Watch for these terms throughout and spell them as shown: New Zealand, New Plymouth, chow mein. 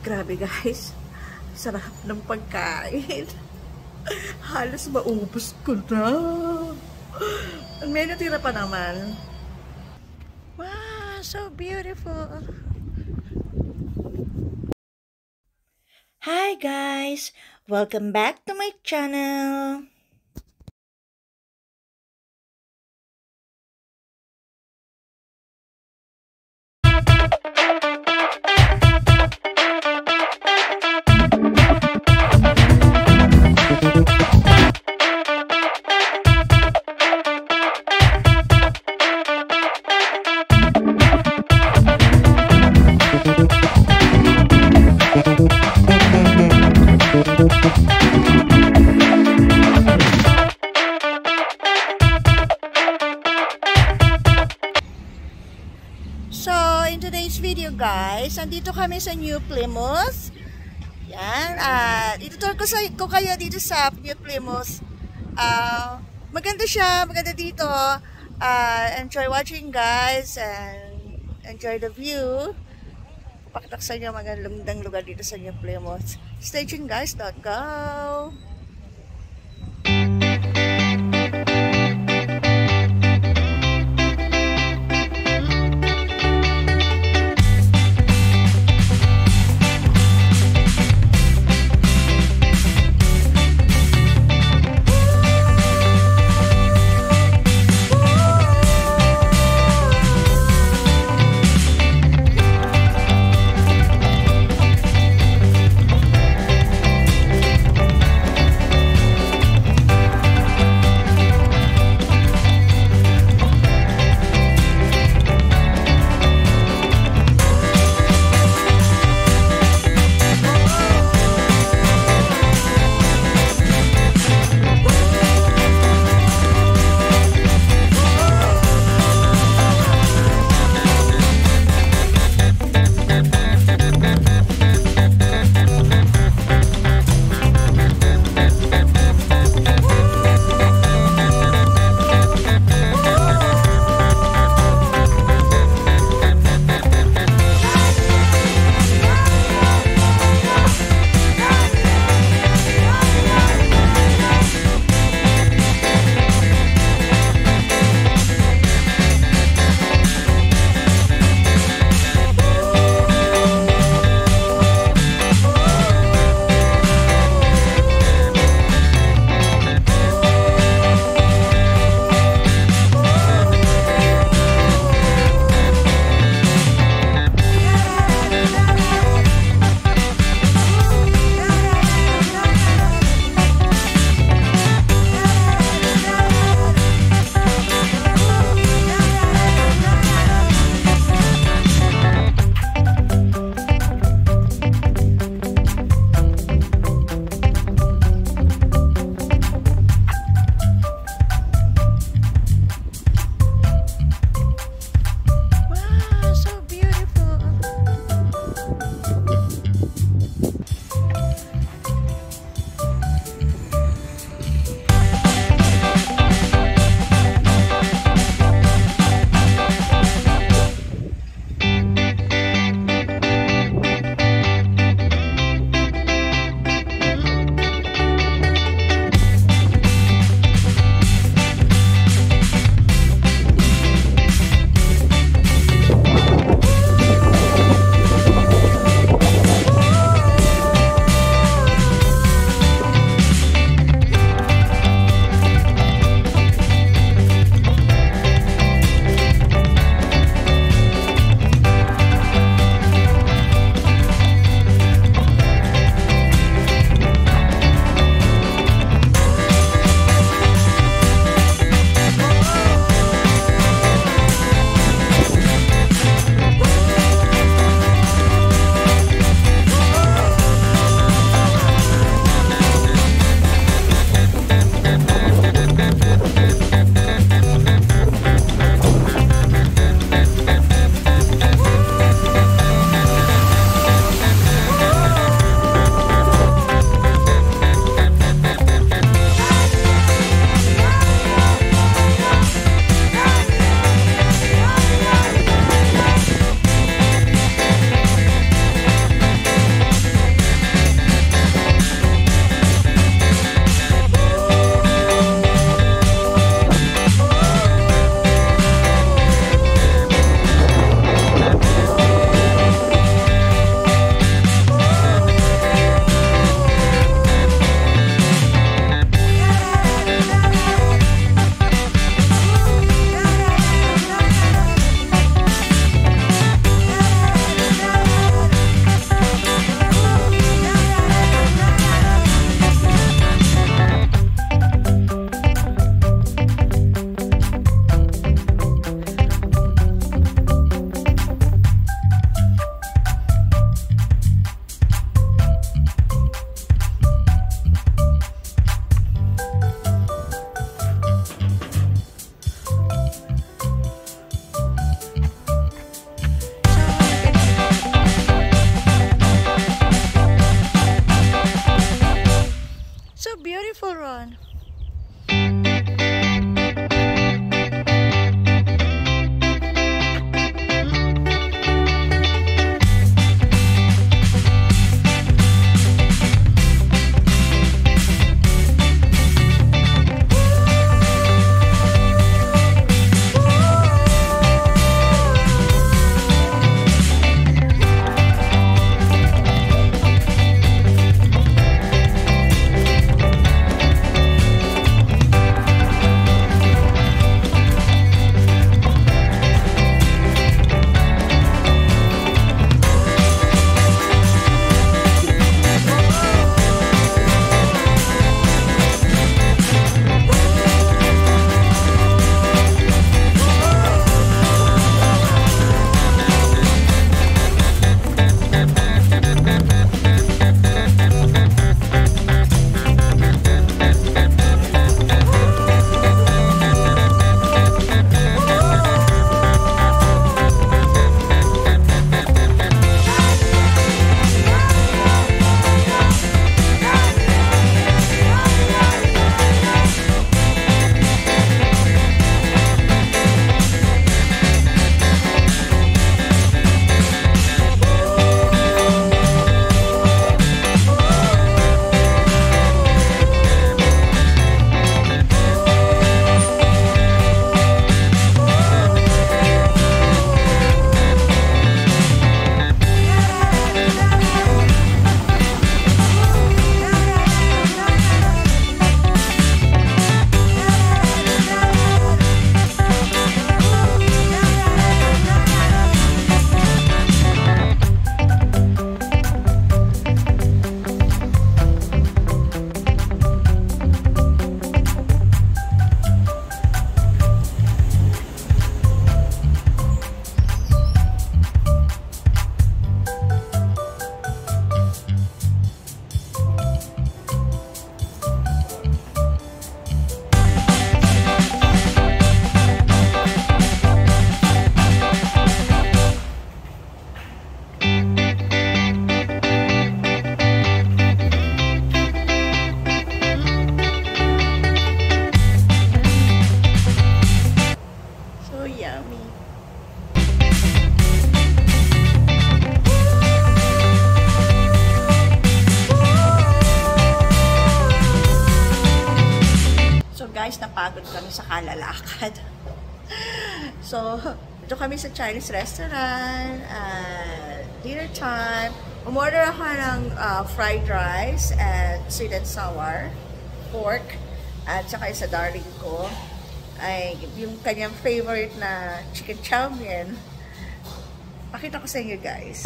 Grabe guys, sarap ng pagkain. Halos maubos ko na. Ang menu tira pa naman. Wow, so beautiful. Hi guys, welcome back to my channel. Guys, andito kami sa New Plymouth. Yan, at itutur ko kayo dito sa New Plymouth. Maganda siya, maganda dito. Enjoy watching guys and enjoy the view. Pakitak sa inyo mga lumdang lugar dito sa New Plymouth. Stay tuned guys, don't go! saka lalakad. So, doon kami sa Chinese restaurant, dinner time. Umorder ako ng fried rice at sweet and sour, pork, at saka isa darling ko ay yung kanyang favorite na chicken chow mein. Pakita ko sa inyo, guys.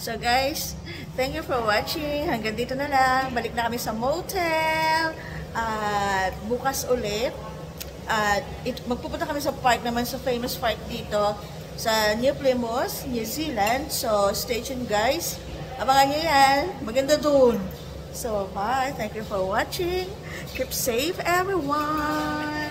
So guys, thank you for watching. Hanggang dito na lang. Balik na kami sa motel. At bukas ulit. At magpupunta kami sa park naman, sa famous park dito sa New Plymouth, New Zealand. So stay tuned, guys. Abangan nyo yan. Maganda dun. So bye. Thank you for watching. Keep safe, everyone.